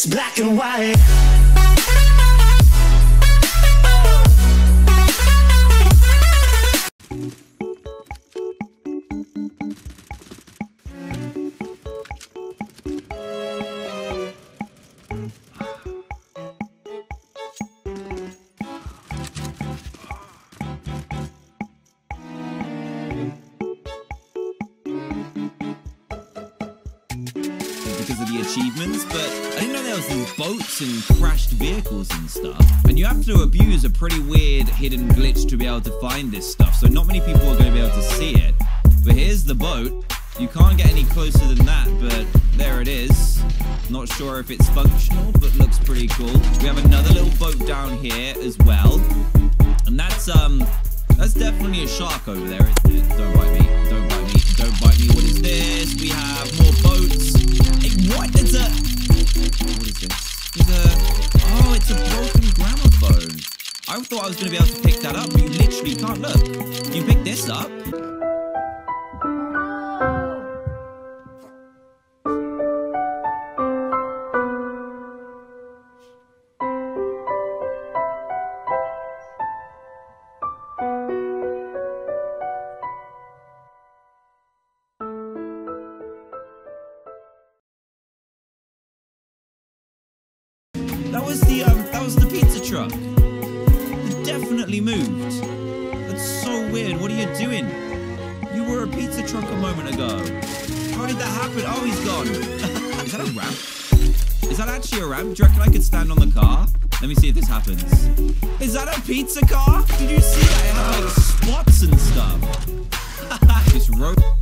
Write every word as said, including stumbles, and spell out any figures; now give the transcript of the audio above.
it's black and white. Because of the achievements, but I didn't know there was these boats and crashed vehicles and stuff, and you have to abuse a pretty weird hidden glitch to be able to find this stuff, so not many people are going to be able to see it. But here's the boat. You can't get any closer than that, but there it is. Not sure if it's functional, but looks pretty cool. We have another little boat down here as well, and that's um that's definitely a shark over there, isn't it? Don't bite me, don't bite me, don't bite me. What is this? We have more boats. What? It's a... What is this? It's a... Oh, it's a broken gramophone. I thought I was going to be able to pick that up, but you literally can't. Look. If you pick this up... That was the um, that was the pizza truck. It definitely moved. That's so weird. What are you doing? You were a pizza truck a moment ago. How did that happen? Oh, he's gone. Is that a ramp? Is that actually a ramp? Do you reckon I could stand on the car? Let me see if this happens. Is that a pizza car? Did you see that? It had like spots and stuff. This road.